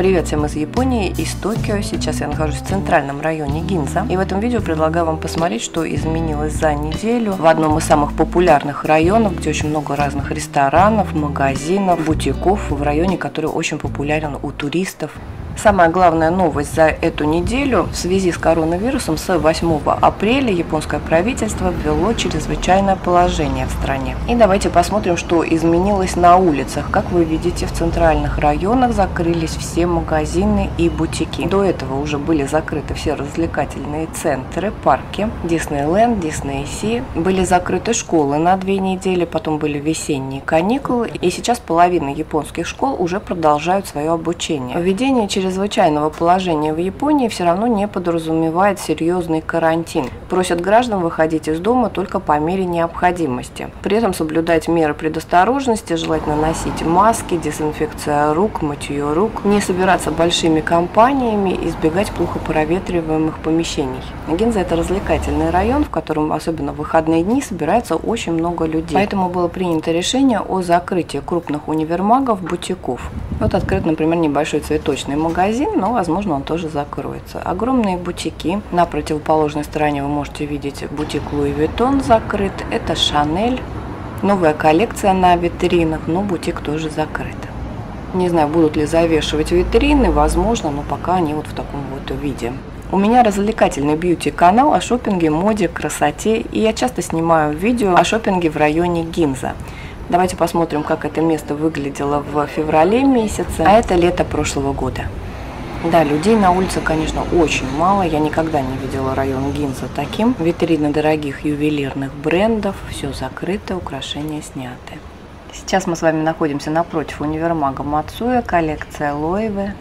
Привет всем из Японии, из Токио. Сейчас я нахожусь в центральном районе Гинза. И в этом видео предлагаю вам посмотреть, что изменилось за неделю в одном из самых популярных районов, где очень много разных ресторанов, магазинов, бутиков, в районе, который очень популярен у туристов. Самая главная новость за эту неделю: в связи с коронавирусом с 8 апреля японское правительство ввело чрезвычайное положение в стране. И давайте посмотрим, что изменилось на улицах. Как вы видите, в центральных районах закрылись все магазины и бутики. До этого уже были закрыты все развлекательные центры, парки, Диснейленд, Дисней-Си. Были закрыты школы на 2 недели, потом были весенние каникулы. И сейчас половина японских школ уже продолжают свое обучение. Введение чрезвычайного положения в Японии все равно не подразумевает серьезный карантин. Просят граждан выходить из дома только по мере необходимости. При этом соблюдать меры предосторожности, желательно носить маски, дезинфекция рук, мытье рук, не собираться большими компаниями, избегать плохо проветриваемых помещений. Гинза – это развлекательный район, в котором особенно в выходные дни собирается очень много людей. Поэтому было принято решение о закрытии крупных универмагов, бутиков. Вот открыт, например, небольшой цветочный магазин, но, возможно, он тоже закроется. Огромные бутики. На противоположной стороне вы можете видеть бутик Louis Vuitton закрыт. Это Шанель. Новая коллекция на витринах, но бутик тоже закрыт. Не знаю, будут ли завешивать витрины, возможно, но пока они вот в таком вот виде. У меня развлекательный бьюти-канал о шопинге, моде, красоте, и я часто снимаю видео о шопинге в районе Гинза. Давайте посмотрим, как это место выглядело в феврале месяце, а это лето прошлого года. Да, людей на улице, конечно, очень мало. Я никогда не видела район Гинза таким. Витрины дорогих ювелирных брендов, все закрыто, украшения сняты. Сейчас мы с вами находимся напротив универмага Мацуя, коллекция Лоеве.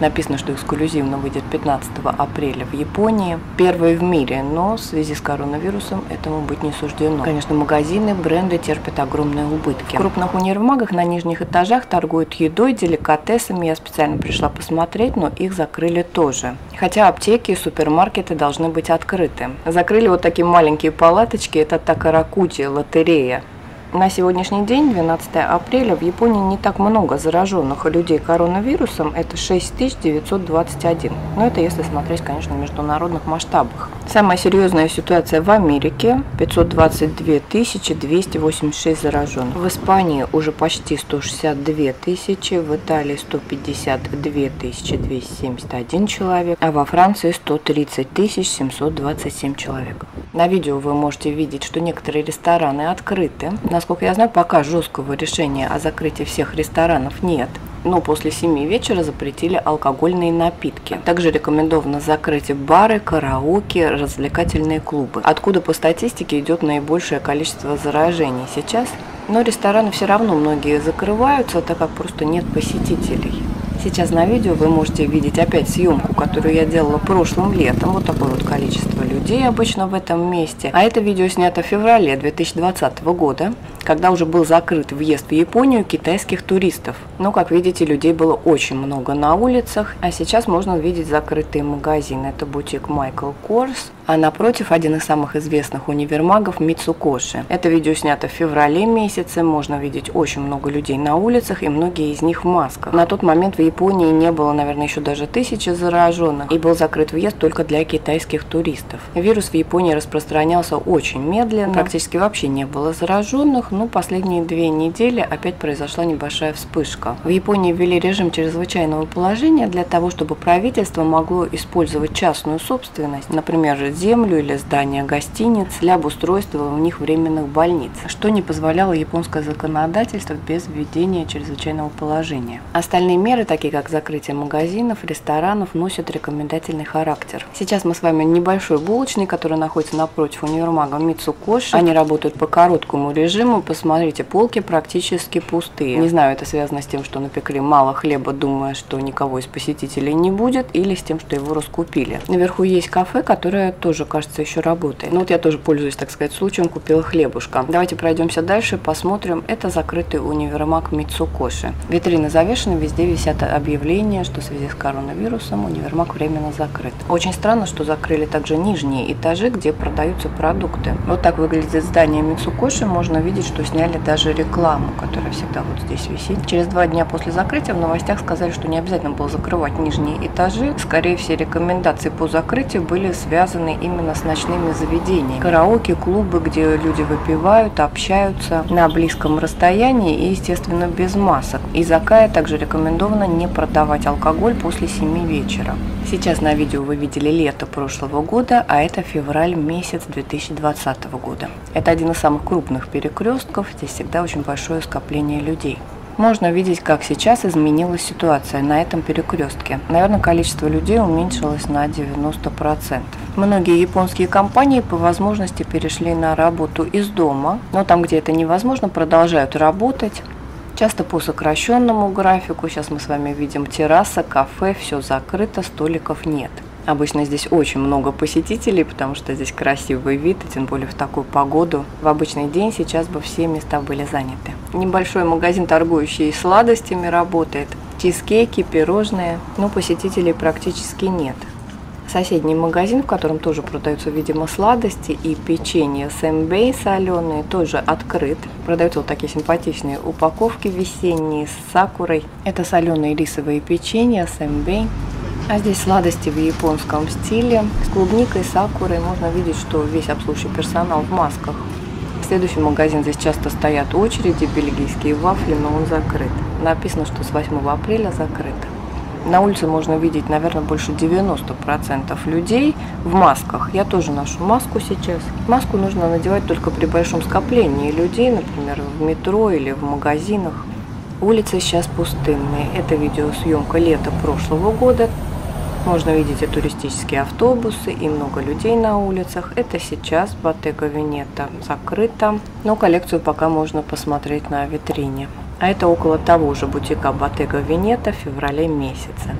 Написано, что эксклюзивно выйдет 15 апреля в Японии. Первый в мире, но в связи с коронавирусом этому быть не суждено. Конечно, магазины, бренды терпят огромные убытки. В крупных универмагах на нижних этажах торгуют едой, деликатесами. Я специально пришла посмотреть, но их закрыли тоже. Хотя аптеки и супермаркеты должны быть открыты. Закрыли вот такие маленькие палаточки. Это такаракути, лотерея. На сегодняшний день, 12 апреля, в Японии не так много зараженных людей коронавирусом, это 6921, но это если смотреть, конечно, в международных масштабах. Самая серьезная ситуация в Америке, 522 286 зараженных, в Испании уже почти 162 тысячи, в Италии 152 271 человек, а во Франции 130 727 человек. На видео вы можете видеть, что некоторые рестораны открыты. Насколько я знаю, пока жесткого решения о закрытии всех ресторанов нет. Но после 7 вечера запретили алкогольные напитки. Также рекомендовано закрыть бары, караоке, развлекательные клубы, откуда по статистике идет наибольшее количество заражений сейчас. Но рестораны все равно многие закрываются, так как просто нет посетителей. Сейчас на видео вы можете видеть опять съемку, которую я делала прошлым летом. Вот такое вот количество людей обычно в этом месте. А это видео снято в феврале 2020 года, когда уже был закрыт въезд в Японию китайских туристов. Но, как видите, людей было очень много на улицах. А сейчас можно видеть закрытые магазины. Это бутик Michael Kors, а напротив один из самых известных универмагов Мицукоши. Это видео снято в феврале месяце. Можно видеть очень много людей на улицах, и многие из них в масках. На тот момент в Японии не было, наверное, еще даже 1000 зараженных, и был закрыт въезд только для китайских туристов. Вирус в Японии распространялся очень медленно, практически вообще не было зараженных, но последние 2 недели опять произошла небольшая вспышка. В Японии ввели режим чрезвычайного положения для того, чтобы правительство могло использовать частную собственность, например, землю или здания гостиниц для обустройства в них временных больниц, что не позволяло японское законодательство без введения чрезвычайного положения. Остальные меры, такие как закрытие магазинов, ресторанов, носят рекомендательный характер. Сейчас мы с вами в небольшой булочной, которая находится напротив универмага Мицукоши. Они работают по короткому режиму. Посмотрите, полки практически пустые. Не знаю, это связано с тем, что напекли мало хлеба, думая, что никого из посетителей не будет, или с тем, что его раскупили. Наверху есть кафе, которое тоже, кажется, еще работает. Ну вот я тоже пользуюсь, так сказать, случаем, купила хлебушка. Давайте пройдемся дальше, посмотрим. Это закрытый универмаг Мицукоши. Витрины завешены, везде висят объявления, что в связи с коронавирусом универмаг временно закрыт. Очень странно, что закрыли также нижние этажи, где продаются продукты. Вот так выглядит здание Мицукоши. Можно видеть, что сняли даже рекламу, которая всегда вот здесь висит. Через 2 дня после закрытия в новостях сказали, что не обязательно было закрывать нижние этажи. Скорее, все рекомендации по закрытию были связаны именно с ночными заведениями. Караоке, клубы, где люди выпивают, общаются на близком расстоянии и, естественно, без масок. Изакая также рекомендовано не продавать алкоголь после 7 вечера. Сейчас на видео вы видели лето прошлого года, а это февраль месяц 2020 года. Это один из самых крупных перекрестков, здесь всегда очень большое скопление людей. Можно видеть, как сейчас изменилась ситуация на этом перекрестке. Наверное, количество людей уменьшилось на 90%. Многие японские компании по возможности перешли на работу из дома, но там, где это невозможно, продолжают работать. Часто по сокращенному графику. Сейчас мы с вами видим терраса, кафе, все закрыто, столиков нет. Обычно здесь очень много посетителей, потому что здесь красивый вид, и тем более в такую погоду. В обычный день сейчас бы все места были заняты. Небольшой магазин, торгующий сладостями, работает. Чизкейки, пирожные, но посетителей практически нет. Соседний магазин, в котором тоже продаются, видимо, сладости и печенье сэмбэй соленые, тоже открыт. Продаются вот такие симпатичные упаковки весенние с сакурой. Это соленые рисовые печенья сэмбэй. А здесь сладости в японском стиле с клубникой, сакурой. Можно видеть, что весь обслуживающий персонал в масках. Следующий магазин, здесь часто стоят очереди, бельгийские вафли, но он закрыт. Написано, что с 8 апреля закрыто. На улице можно видеть, наверное, больше 90% людей в масках. Я тоже ношу маску сейчас. Маску нужно надевать только при большом скоплении людей, например, в метро или в магазинах. Улицы сейчас пустынные. Это видеосъемка лета прошлого года. Можно видеть и туристические автобусы, и много людей на улицах. Это сейчас Bottega Veneta закрыто, но коллекцию пока можно посмотреть на витрине. А это около того же бутика Bottega Veneta в феврале месяце.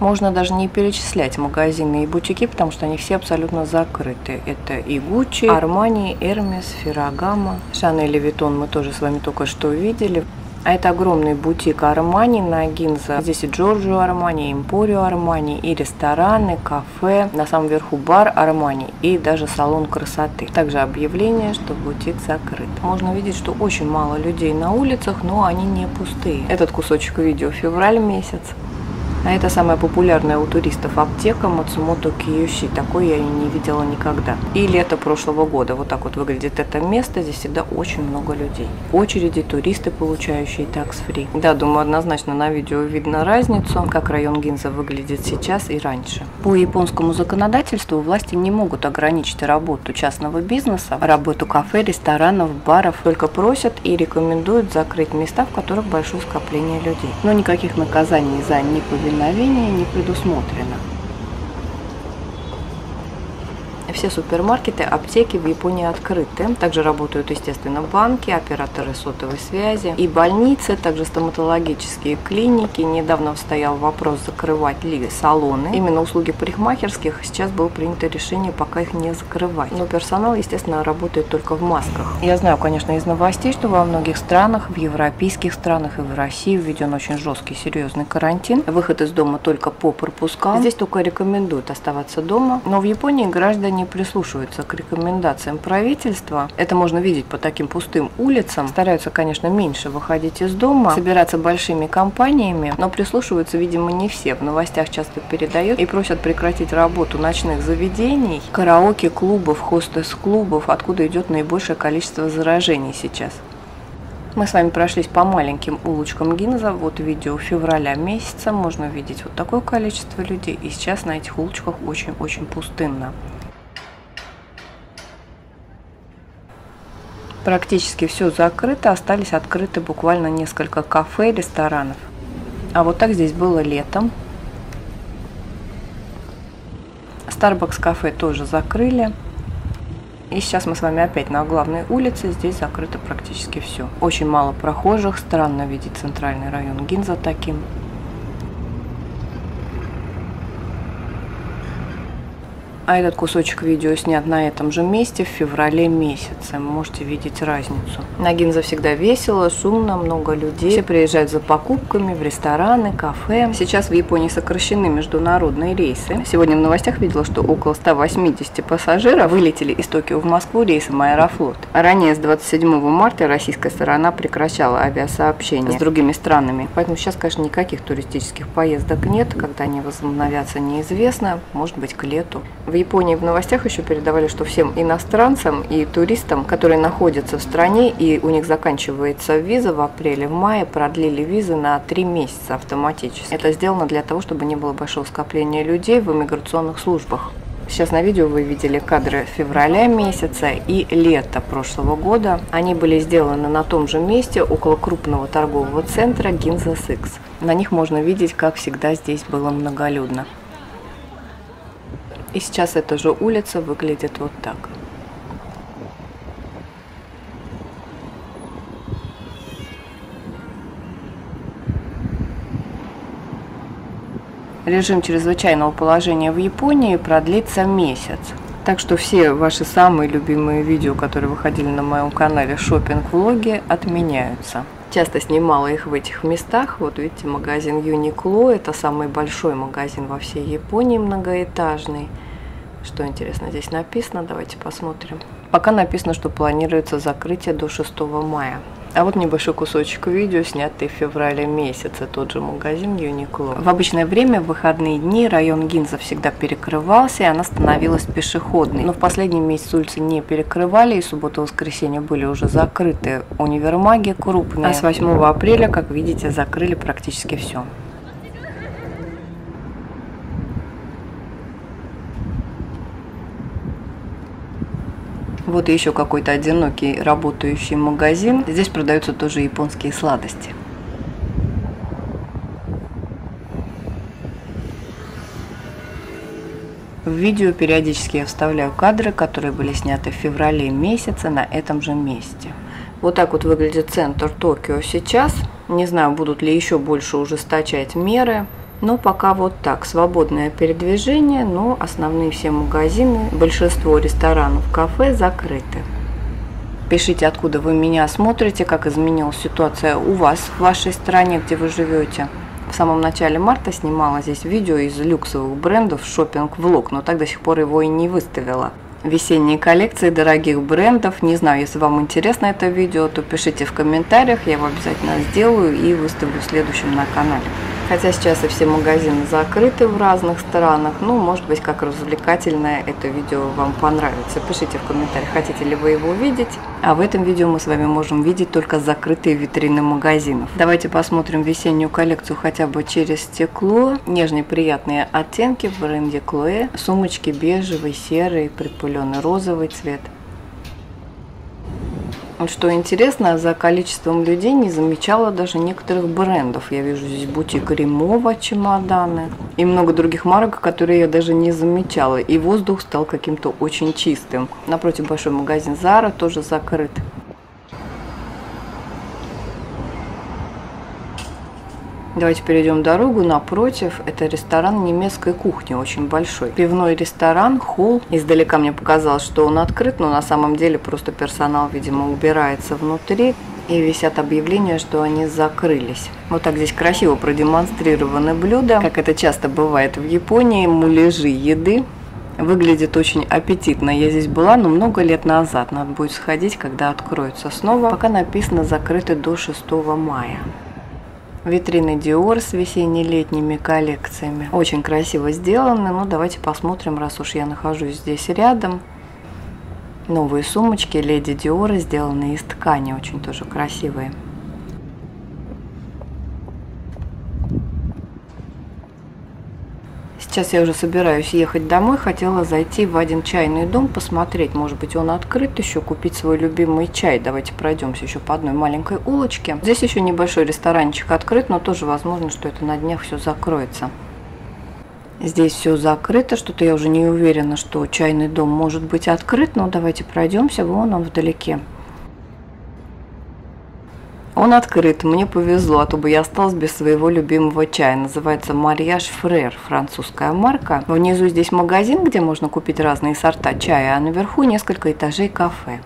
Можно даже не перечислять магазины и бутики, потому что они все абсолютно закрыты. Это и Гуччи, Армани, Эрмес, Феррагамо, Шанель и Витон мы тоже с вами только что видели. А это огромный бутик Армани на Гинза. Здесь и Джорджио Армани, и Эмпорио Армани, и рестораны, кафе. На самом верху бар Армани и даже салон красоты. Также объявление, что бутик закрыт. Можно видеть, что очень мало людей на улицах, но они не пустые. Этот кусочек видео февраль месяц. А это самая популярная у туристов аптека Мацумото Киюши. Такой я ее не видела никогда. И лето прошлого года. Вот так вот выглядит это место. Здесь всегда очень много людей. Очереди, туристы, получающие такс-фри. Да, думаю, однозначно на видео видно разницу, как район Гинза выглядит сейчас и раньше. По японскому законодательству власти не могут ограничить работу частного бизнеса, работу кафе, ресторанов, баров. Только просят и рекомендуют закрыть места, в которых большое скопление людей. Но никаких наказаний за неповиновение не предусмотрено. Все супермаркеты, аптеки в Японии открыты. Также работают, естественно, банки, операторы сотовой связи и больницы, также стоматологические клиники. Недавно стоял вопрос, закрывать ли салоны. Именно услуги парикмахерских сейчас было принято решение пока их не закрывать. Но персонал, естественно, работает только в масках. Я знаю, конечно, из новостей, что во многих странах, в европейских странах и в России введен очень жесткий, серьезный карантин. Выход из дома только по пропускам. Здесь только рекомендуют оставаться дома. Но в Японии граждане прислушиваются к рекомендациям правительства. Это можно видеть по таким пустым улицам. Стараются, конечно, меньше выходить из дома, собираться большими компаниями, но прислушиваются, видимо, не все. В новостях часто передают и просят прекратить работу ночных заведений, караоке, клубов, хостес-клубов, откуда идет наибольшее количество заражений сейчас. Мы с вами прошлись по маленьким улочкам Гинза. Вот видео февраля месяца. Можно видеть вот такое количество людей. И сейчас на этих улочках очень-очень пустынно. Практически все закрыто, остались открыты буквально несколько кафе, ресторанов. А вот так здесь было летом. Starbucks кафе тоже закрыли. И сейчас мы с вами опять на главной улице, здесь закрыто практически все. Очень мало прохожих, странно видеть центральный район Гинза таким. А этот кусочек видео снят на этом же месте в феврале месяце. Можете видеть разницу. На Гинза всегда весело, шумно, много людей. Все приезжают за покупками в рестораны, кафе. Сейчас в Японии сокращены международные рейсы. Сегодня в новостях видела, что около 180 пассажиров вылетели из Токио в Москву рейсом Аэрофлот. Ранее с 27 марта российская сторона прекращала авиасообщение с другими странами. Поэтому сейчас, конечно, никаких туристических поездок нет. Когда они возобновятся, неизвестно. Может быть, к лету. В Японии в новостях еще передавали, что всем иностранцам и туристам, которые находятся в стране и у них заканчивается виза в апреле, в мае, продлили визы на 3 месяца автоматически. Это сделано для того, чтобы не было большого скопления людей в иммиграционных службах. Сейчас на видео вы видели кадры февраля месяца и лета прошлого года. Они были сделаны на том же месте, около крупного торгового центра Гинза Сикс. На них можно видеть, как всегда, здесь было многолюдно. И сейчас эта же улица выглядит вот так. Режим чрезвычайного положения в Японии продлится месяц. Так что все ваши самые любимые видео, которые выходили на моем канале шопинг-влоги, отменяются. Часто снимала их в этих местах. Вот видите, магазин Uniqlo. Это самый большой магазин во всей Японии, многоэтажный. Что интересно здесь написано? Давайте посмотрим. Пока написано, что планируется закрытие до 6 мая. А вот небольшой кусочек видео, снятый в феврале месяце, тот же магазин Uniqlo. В обычное время, в выходные дни, район Гинза всегда перекрывался, и она становилась пешеходной. Но в последний месяц улицы не перекрывали, и суббота и воскресенье были уже закрыты. Универмаги крупные. А с 8 апреля, как видите, закрыли практически все. Вот еще какой-то одинокий работающий магазин. Здесь продаются тоже японские сладости. В видео периодически я вставляю кадры, которые были сняты в феврале месяце на этом же месте. Вот так вот выглядит центр Токио сейчас. Не знаю, будут ли еще больше ужесточать меры. Но пока вот так, свободное передвижение, но основные все магазины, большинство ресторанов, кафе закрыты. Пишите, откуда вы меня смотрите, как изменилась ситуация у вас в вашей стране, где вы живете. В самом начале марта снимала здесь видео из люксовых брендов шопинг-влог, но так до сих пор его и не выставила. Весенние коллекции дорогих брендов. Не знаю, если вам интересно это видео, то пишите в комментариях, я его обязательно сделаю и выставлю в следующем на канале. Хотя сейчас и все магазины закрыты в разных странах, ну, может быть, как развлекательное это видео вам понравится. Пишите в комментариях, хотите ли вы его увидеть. А в этом видео мы с вами можем видеть только закрытые витрины магазинов. Давайте посмотрим весеннюю коллекцию хотя бы через стекло. Нежные приятные оттенки в бренде Chloé. Сумочки бежевый, серый, припыленный розовый цвет. Что интересно, за количеством людей не замечала даже некоторых брендов. Я вижу здесь бутик Римова, чемоданы и много других марок, которые я даже не замечала. И воздух стал каким-то очень чистым. Напротив большой магазин Zara тоже закрыт. Давайте перейдем дорогу. Напротив, это ресторан немецкой кухни, очень большой. Пивной ресторан, холл. Издалека мне показалось, что он открыт, но на самом деле просто персонал, видимо, убирается внутри. И висят объявления, что они закрылись. Вот так здесь красиво продемонстрированы блюда. Как это часто бывает в Японии, муляжи еды. Выглядит очень аппетитно. Я здесь была, но много лет назад. Надо будет сходить, когда откроется снова. Пока написано «закрыто до 6 мая». Витрины Dior с весенне-летними коллекциями. Очень красиво сделаны. Ну, давайте посмотрим, раз уж я нахожусь здесь рядом. Новые сумочки Леди Dior сделаны из ткани. Очень тоже красивые. Сейчас я уже собираюсь ехать домой. Хотела зайти в один чайный дом, посмотреть, может быть, он открыт еще, купить свой любимый чай. Давайте пройдемся еще по одной маленькой улочке. Здесь еще небольшой ресторанчик открыт, но тоже возможно, что это на днях все закроется. Здесь все закрыто, что-то я уже не уверена, что чайный дом может быть открыт, но давайте пройдемся, вон он вдалеке. Он открыт, мне повезло, а то бы я осталась без своего любимого чая. Называется «Марьяж Фрер», французская марка. Внизу здесь магазин, где можно купить разные сорта чая, а наверху несколько этажей кафе.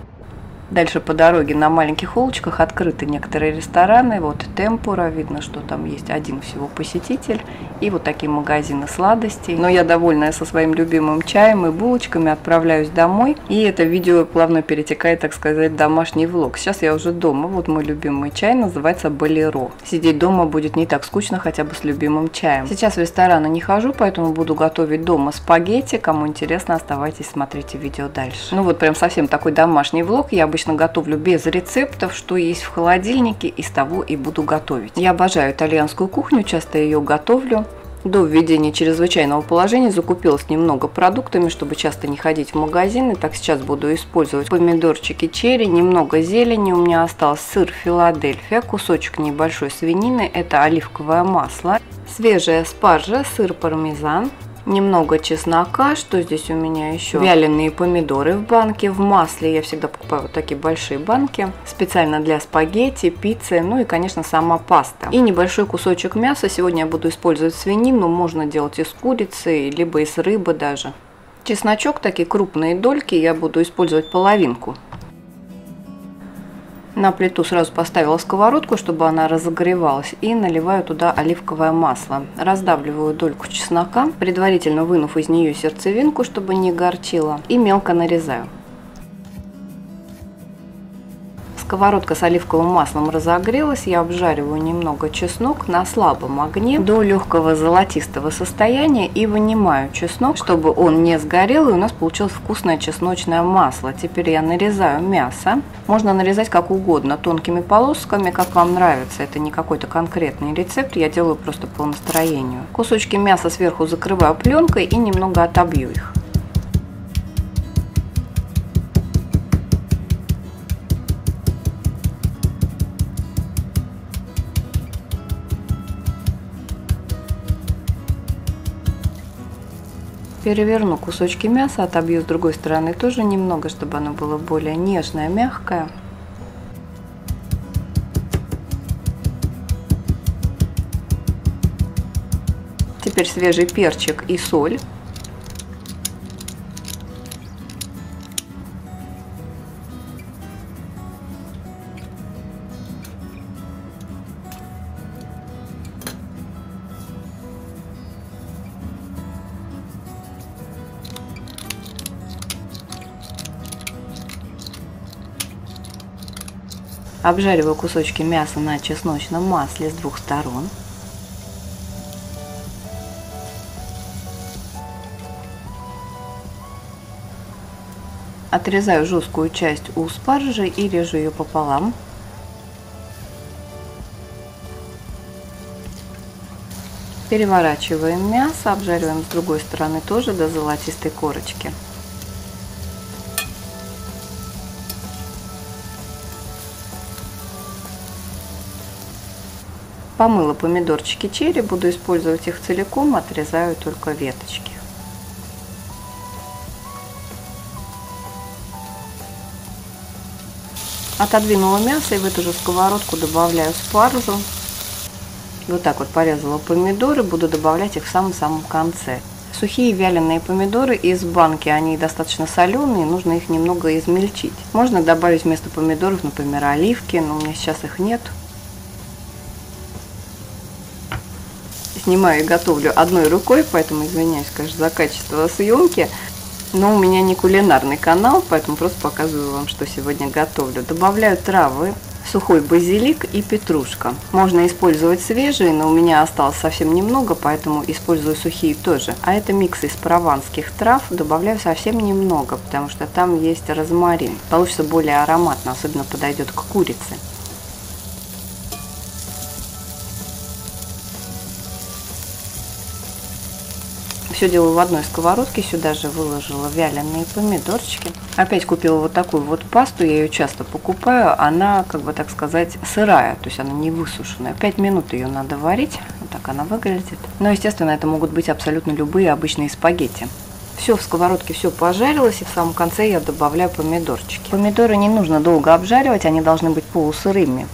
Дальше по дороге на маленьких улочках открыты некоторые рестораны. Вот «Темпура», видно, что там есть один всего посетитель. И вот такие магазины сладостей. Но я, довольная со своим любимым чаем и булочками, отправляюсь домой. И это видео плавно перетекает, так сказать, в домашний влог. Сейчас я уже дома. Вот мой любимый чай, называется «Болеро». Сидеть дома будет не так скучно, хотя бы с любимым чаем. Сейчас в рестораны не хожу, поэтому буду готовить дома спагетти. Кому интересно, оставайтесь, смотрите видео дальше. Ну вот прям совсем такой домашний влог. Я обычно готовлю без рецептов, что есть в холодильнике, из того и буду готовить. Я обожаю итальянскую кухню, часто ее готовлю. До введения чрезвычайного положения закупилась немного продуктами, чтобы часто не ходить в магазин. И так сейчас буду использовать помидорчики черри, немного зелени. У меня остался сыр Филадельфия, кусочек небольшой свинины, это оливковое масло, свежая спаржа, сыр пармезан. Немного чеснока, что здесь у меня еще? Вяленые помидоры в банке, в масле. Я всегда покупаю вот такие большие банки, специально для спагетти, пиццы, ну и, конечно, сама паста. И небольшой кусочек мяса. Сегодня я буду использовать свинину, можно делать из курицы, либо из рыбы даже. Чесночок, такие крупные дольки, я буду использовать половинку. На плиту сразу поставила сковородку, чтобы она разогревалась, и наливаю туда оливковое масло. Раздавливаю дольку чеснока, предварительно вынув из нее сердцевинку, чтобы не горчило, и мелко нарезаю. Сковородка с оливковым маслом разогрелась, я обжариваю немного чеснок на слабом огне до легкого золотистого состояния и вынимаю чеснок, чтобы он не сгорел, и у нас получилось вкусное чесночное масло. Теперь я нарезаю мясо. Можно нарезать как угодно, тонкими полосками, как вам нравится. Это не какой-то конкретный рецепт, я делаю просто по настроению. Кусочки мяса сверху закрываю пленкой и немного отобью их. Переверну кусочки мяса, отобью с другой стороны тоже немного, чтобы оно было более нежное, мягкое. Теперь свежий перчик и соль. Обжариваю кусочки мяса на чесночном масле с двух сторон. Отрезаю жесткую часть у спаржи и режу ее пополам. Переворачиваем мясо, обжариваем с другой стороны тоже до золотистой корочки. Помыла помидорчики черри, буду использовать их целиком, отрезаю только веточки. Отодвинула мясо и в эту же сковородку добавляю спаржу. Вот так вот порезала помидоры, буду добавлять их в самом-самом конце. Сухие вяленые помидоры из банки, они достаточно соленые, нужно их немного измельчить. Можно добавить вместо помидоров, например, оливки, но у меня сейчас их нет. Снимаю и готовлю одной рукой, поэтому извиняюсь, конечно, за качество съемки. Но у меня не кулинарный канал, поэтому просто показываю вам, что сегодня готовлю. Добавляю травы, сухой базилик и петрушка. Можно использовать свежие, но у меня осталось совсем немного, поэтому использую сухие тоже. А это микс из прованских трав, добавляю совсем немного, потому что там есть розмарин. Получится более ароматно, особенно подойдет к курице. Все делаю в одной сковородке, сюда же выложила вяленые помидорчики. Опять купила вот такую вот пасту, я ее часто покупаю, она, как бы так сказать, сырая, то есть она не высушенная. 5 минут ее надо варить, вот так она выглядит. Но, естественно, это могут быть абсолютно любые обычные спагетти. Все, в сковородке все пожарилось, и в самом конце я добавляю помидорчики. Помидоры не нужно долго обжаривать, они должны быть полусырыми.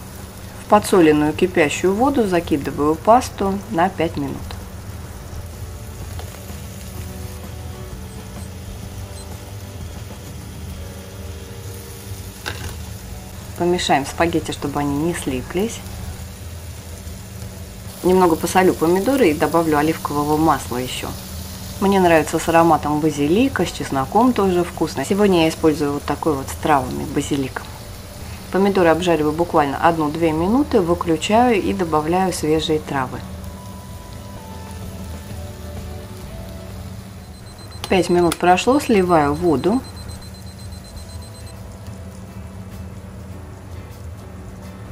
В подсоленную кипящую воду закидываю пасту на 5 минут. Помешаем спагетти, чтобы они не слиплись. Немного посолю помидоры и добавлю оливкового масла еще. Мне нравится с ароматом базилика, с чесноком тоже вкусно. Сегодня я использую вот такой вот с травами, базиликом. Помидоры обжариваю буквально 1-2 минуты, выключаю и добавляю свежие травы. 5 минут прошло, сливаю воду.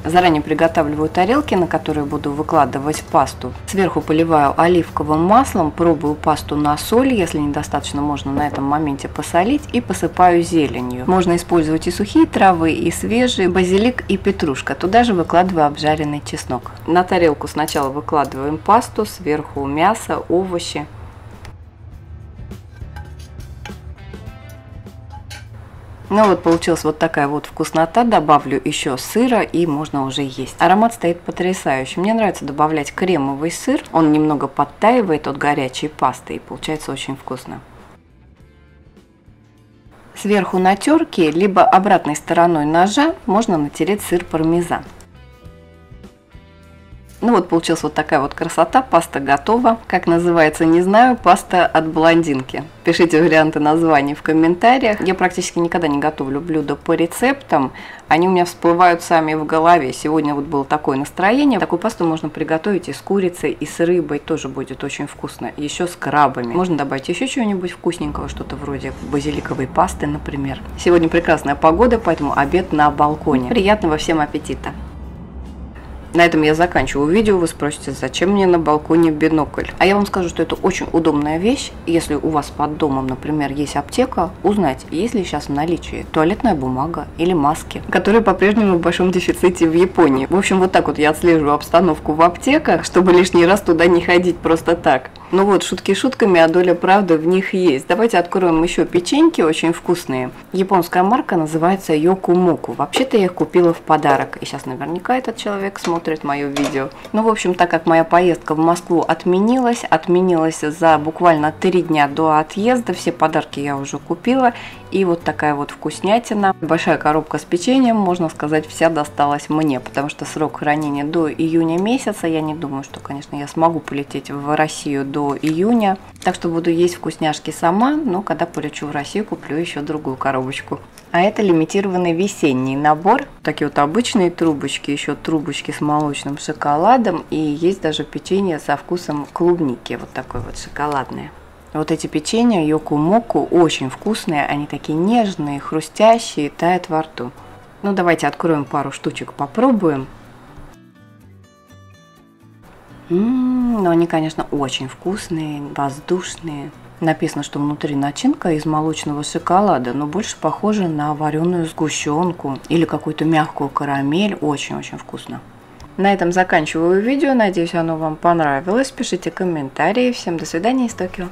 Заранее приготавливаю тарелки, на которые буду выкладывать пасту. Сверху поливаю оливковым маслом, пробую пасту на соль, если недостаточно, можно на этом моменте посолить, и посыпаю зеленью. Можно использовать и сухие травы, и свежие, базилик и петрушка. Туда же выкладываю обжаренный чеснок. На тарелку сначала выкладываем пасту, сверху мясо, овощи. Ну вот получилась вот такая вот вкуснота, добавлю еще сыра и можно уже есть. Аромат стоит потрясающий, мне нравится добавлять кремовый сыр, он немного подтаивает от горячей пасты и получается очень вкусно. Сверху на терке, либо обратной стороной ножа можно натереть сыр пармезан. Ну вот получилась вот такая вот красота, паста готова. Как называется, не знаю, паста от блондинки. Пишите варианты названий в комментариях. Я практически никогда не готовлю блюда по рецептам, они у меня всплывают сами в голове. Сегодня вот было такое настроение. Такую пасту можно приготовить и с курицей, и с рыбой, тоже будет очень вкусно. Еще с крабами. Можно добавить еще чего-нибудь вкусненького, что-то вроде базиликовой пасты, например. Сегодня прекрасная погода, поэтому обед на балконе. Приятного всем аппетита! На этом я заканчиваю видео. Вы спросите, зачем мне на балконе бинокль? А я вам скажу, что это очень удобная вещь. Если у вас под домом, например, есть аптека, узнать, есть ли сейчас в наличии туалетная бумага или маски, которые по-прежнему в большом дефиците в Японии. В общем, вот так вот я отслеживаю обстановку в аптеках, чтобы лишний раз туда не ходить просто так. Ну вот, шутки шутками, а доля правды в них есть. Давайте откроем еще печеньки, очень вкусные. Японская марка называется Йокумоку. Вообще-то я их купила в подарок. И сейчас наверняка этот человек смотрит мое видео. Ну, в общем, так как моя поездка в Москву отменилась за буквально 3 дня до отъезда, все подарки я уже купила. И вот такая вот вкуснятина. Большая коробка с печеньем, можно сказать, вся досталась мне, потому что срок хранения до июня месяца. Я не думаю, что, конечно, я смогу полететь в Россию до июня, так что буду есть вкусняшки сама, но когда полечу в Россию, куплю еще другую коробочку. А это лимитированный весенний набор. Такие вот обычные трубочки, еще трубочки с молочным шоколадом и есть даже печенье со вкусом клубники, вот такое вот шоколадное. Вот эти печенья Йокумоку очень вкусные, они такие нежные, хрустящие, тают во рту. Ну давайте откроем пару штучек, попробуем. Но они, конечно, очень вкусные, воздушные. Написано, что внутри начинка из молочного шоколада, но больше похоже на вареную сгущенку или какую-то мягкую карамель. Очень-очень вкусно. На этом заканчиваю видео. Надеюсь, оно вам понравилось. Пишите комментарии. Всем до свидания из Токио.